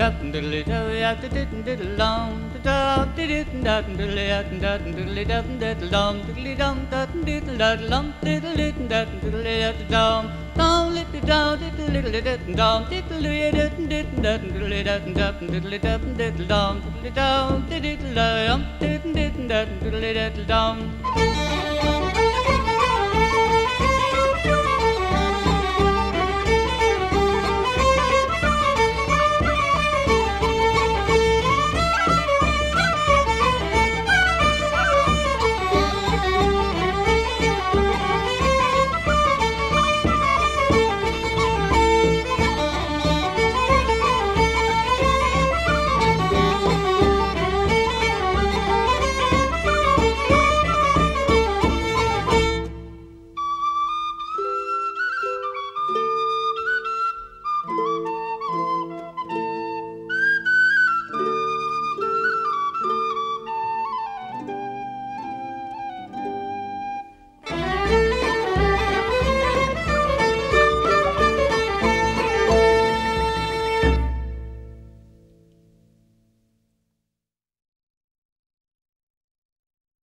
dum dum dum dum dum.